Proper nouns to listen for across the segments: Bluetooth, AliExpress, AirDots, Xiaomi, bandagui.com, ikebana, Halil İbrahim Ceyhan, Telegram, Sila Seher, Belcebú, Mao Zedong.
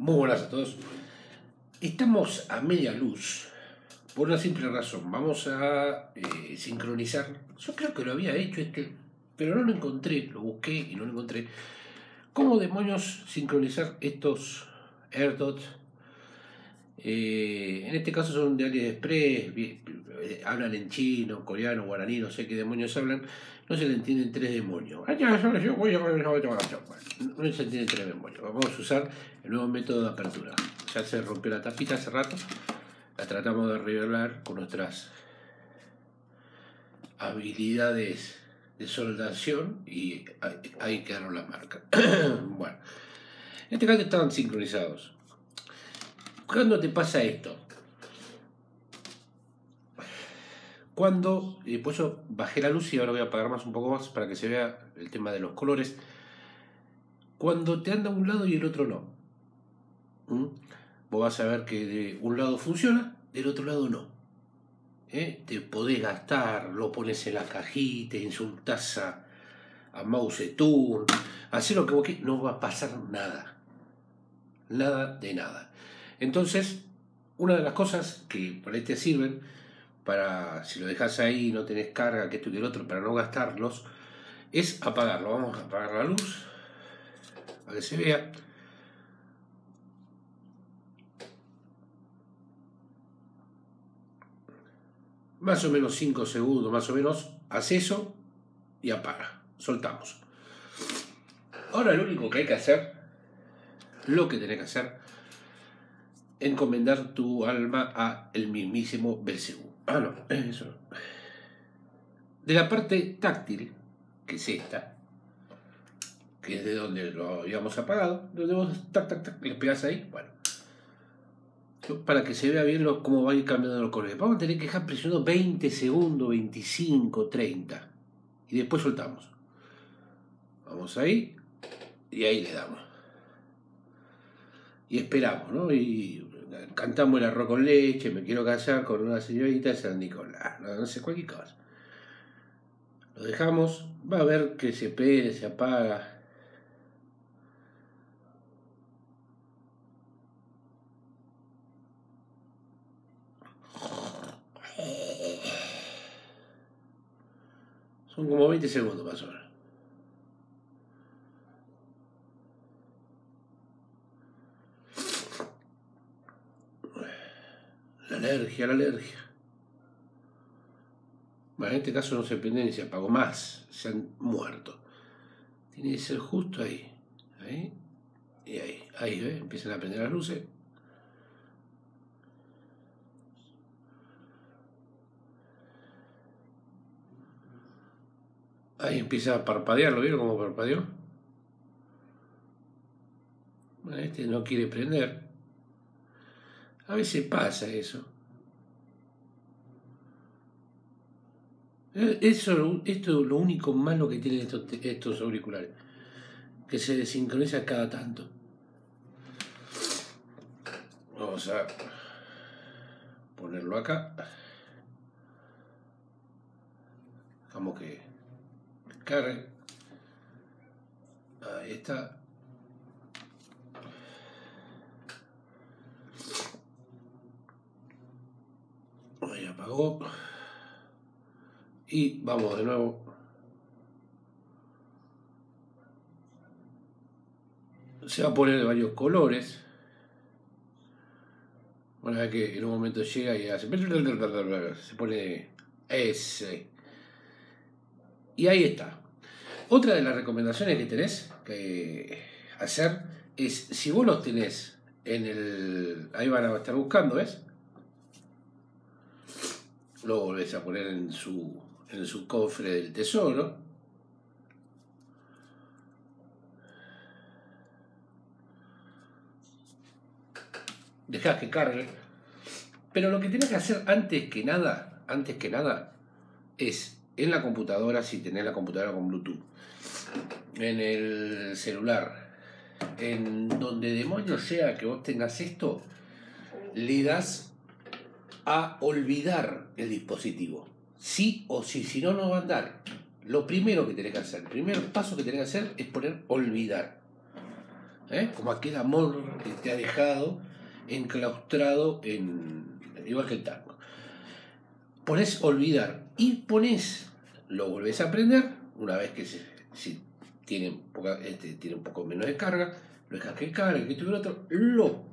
Muy buenas a todos. Estamos a media luz por una simple razón. Vamos a sincronizar. Yo creo que lo había hecho pero no lo encontré. Lo busqué y no lo encontré. ¿Cómo demonios sincronizar estos AirDots? En este caso son de AliExpress. Hablan en chino, coreano, guaraní, no sé qué demonios hablan. No se le entienden tres demonios. No se entienden tres demonios. Vamos a usar el nuevo método de apertura. Ya se rompió la tapita hace rato. La tratamos de arreglar con nuestras habilidades de soldación y ahí quedaron las marcas. Bueno, en este caso estaban sincronizados. ¿Cuándo te pasa esto? Cuando, por eso bajé la luz y ahora voy a apagar más un poco más para que se vea el tema de los colores. Cuando te anda un lado y el otro no. Vos vas a ver que de un lado funciona, del otro lado no. Te podés gastar, lo pones en la cajita, insultás a Mao Zedong, hacés lo que vos quieras, no va a pasar nada. Nada de nada. Entonces, una de las cosas que por ahí te sirven, para si lo dejas ahí, no tenés carga, que esto y el otro, para no gastarlos, es apagarlo. Vamos a apagar la luz para que se vea. Más o menos 5 segundos, más o menos, haz eso y apaga. Soltamos. Ahora lo único que hay que hacer, lo que tenés que hacer, encomendar tu alma a el mismísimo Belcebú. De la parte táctil, que es esta, que es de donde lo habíamos apagado, donde vos tac, tac, tac, le pegás ahí, bueno, para que se vea bien cómo va a ir cambiando los colores. Vamos a tener que dejar presionando 20 segundos, 25, 30, y después soltamos. Vamos ahí, y ahí le damos. Y esperamos, ¿no? Y cantamos el arroz con leche, me quiero casar con una señorita de San Nicolás, no sé, cualquier cosa. Lo dejamos, va a ver que se pere, se apaga. Son como 20 segundos más o menos. La alergia. Bueno, en este caso no se prende ni se apagó más. Se han muerto. Tiene que ser justo ahí. Ahí. Y ahí. Ahí, ¿ves? Empiezan a prender las luces. Ahí empieza a parpadear. ¿Lo vieron cómo parpadeó? Bueno, este no quiere prender. A veces pasa eso. Esto es lo único malo que tienen estos auriculares. Que se desincronizan cada tanto. Vamos a ponerlo acá. Dejamos que cargue. Ahí está. Ahí apagó. Y vamos de nuevo. Se va a poner de varios colores. Bueno, a ver que en un momento llega y hace. Se pone ese. Y ahí está. Otra de las recomendaciones que tenés que hacer es, si vos los tenés en el... Ahí van a estar buscando, ¿ves? Lo volvés a poner en su cofre del tesoro. Dejás que cargue. Pero lo que tenés que hacer antes que nada, es en la computadora, si tenés la computadora con Bluetooth, en el celular, en donde demonios sea que vos tengas esto, le das a olvidar el dispositivo, sí o sí, si no, no va a andar. Lo primero que tenés que hacer, el primer paso que tenés que hacer es poner olvidar. Como aquel amor que te ha dejado enclaustrado en, igual que el tango. Pones olvidar y pones, lo volvés a aprender una vez que si tiene un poco menos de carga, lo dejas que cargue, que tuviera otro, lo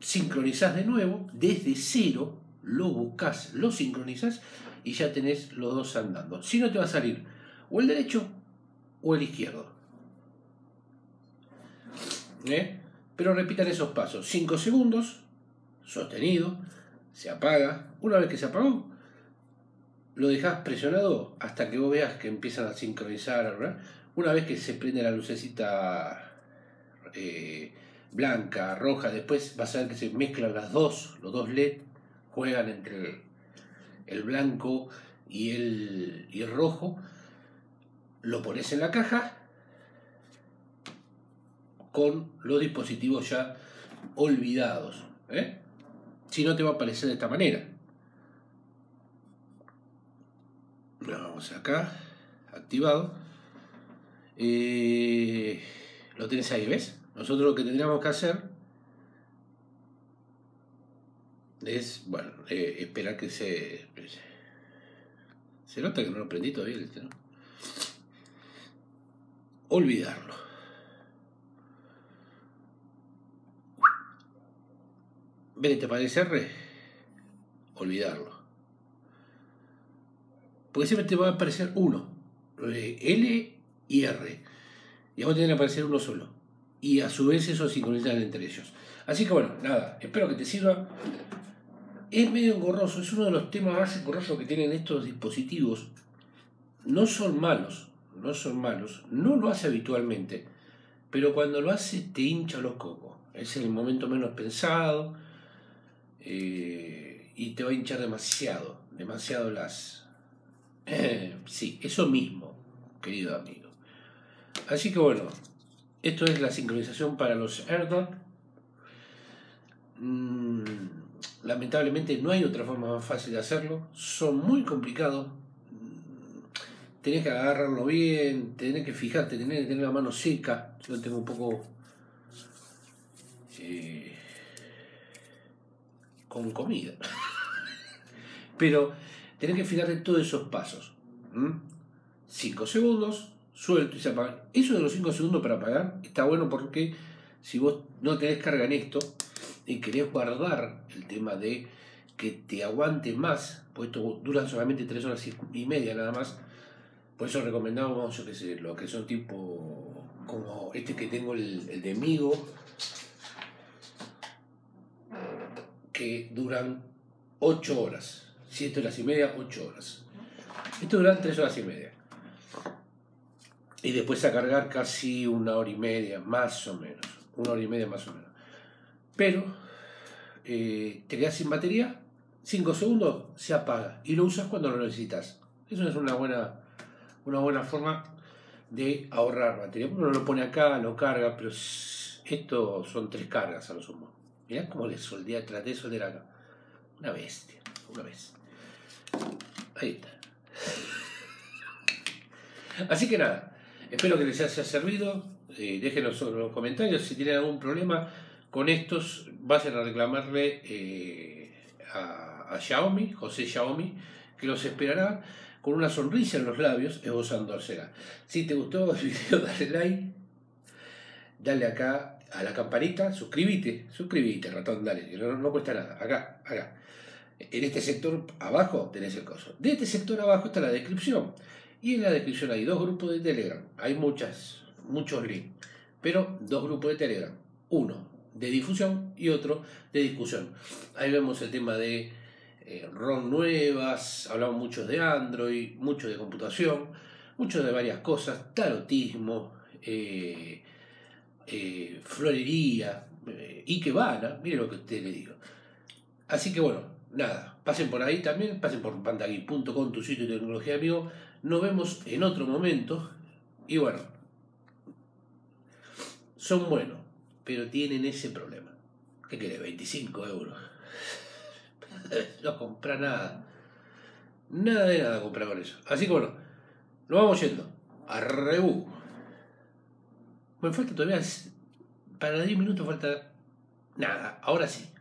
sincronizás de nuevo, desde cero, lo buscas, lo sincronizás y ya tenés los dos andando. Si no, te va a salir o el derecho o el izquierdo. Pero repitan esos pasos. 5 segundos, sostenido, se apaga. Una vez que se apagó, lo dejás presionado hasta que vos veas que empiezan a sincronizar, ¿verdad? Una vez que se prende la lucecita blanca, roja, después vas a ver que se mezclan las dos, los dos LED juegan entre el blanco y el rojo. Lo pones en la caja con los dispositivos ya olvidados. Si no, te va a aparecer de esta manera. Vamos acá, activado. Lo tenés ahí, ¿ves? Nosotros lo que tendríamos que hacer es, bueno, esperar que se... Se nota que no lo prendí todavía, ¿no? Olvidarlo. Vete para el CR, olvidarlo. Porque siempre te va a aparecer uno, L y R. Y a vos te van a aparecer uno solo. Y a su vez eso sincronizan entre ellos. Así que bueno, nada, espero que te sirva. Es medio engorroso, es uno de los temas más engorrosos que tienen estos dispositivos. No son malos, no son malos, no lo hace habitualmente. Pero cuando lo hace te hincha los cocos. Es el momento menos pensado. Y te va a hinchar demasiado, demasiado las... sí, eso mismo, querido amigo. Así que bueno, esto es la sincronización para los AirDots. Lamentablemente no hay otra forma más fácil de hacerlo. Son muy complicados. Tenés que agarrarlo bien, tenés que fijarte, tenés que tener la mano seca. Yo tengo un poco... con comida. Pero tenés que fijarle todos esos pasos. 5 segundos, suelto y se apaga. Eso de los 5 segundos para apagar está bueno porque si vos no tenés carga en esto y querés guardar el tema de que te aguante más, pues esto dura solamente 3 horas y media nada más, por eso recomendamos, yo qué sé, lo que son tipo como este que tengo, el de Migo, que duran 8 horas, 7 horas y media, 8 horas. Esto duran 3 horas y media. Y después a cargar casi una hora y media, más o menos. Una hora y media más o menos. Pero te quedas sin batería, 5 segundos, se apaga. Y lo usas cuando lo necesitas. Eso es una buena forma de ahorrar batería. Uno lo pone acá, lo carga, pero esto son 3 cargas a lo sumo. Mirá cómo le soldé, traté de soldar acá. Una bestia, una vez. Ahí está. Así que nada, espero que les haya servido. Déjenos en los comentarios si tienen algún problema con estos. Vayan a reclamarle a Xiaomi, José Xiaomi, que los esperará con una sonrisa en los labios, esbozándosela. Si te gustó el video, dale like. Dale acá a la campanita, suscríbete, ratón, dale, no cuesta nada, acá, en este sector abajo tenés el coso, de este sector abajo está la descripción, y en la descripción hay 2 grupos de Telegram, hay muchos links, pero 2 grupos de Telegram, uno de difusión y otro de discusión. Ahí vemos el tema de ROM nuevas, hablamos mucho de Android, mucho de computación, mucho de varias cosas, tarotismo, florería, ikebana, mire lo que usted le digo. Así que bueno, nada, pasen por ahí también, pasen por bandagui.com, tu sitio de tecnología, amigo. Nos vemos en otro momento. Y bueno, son buenos, pero tienen ese problema. ¿Qué querés? 25 euros. No compra nada. Nada de nada comprar con eso. Así que bueno, nos vamos yendo. Arrebú. Me falta todavía Para 10 minutos falta nada. Ahora sí.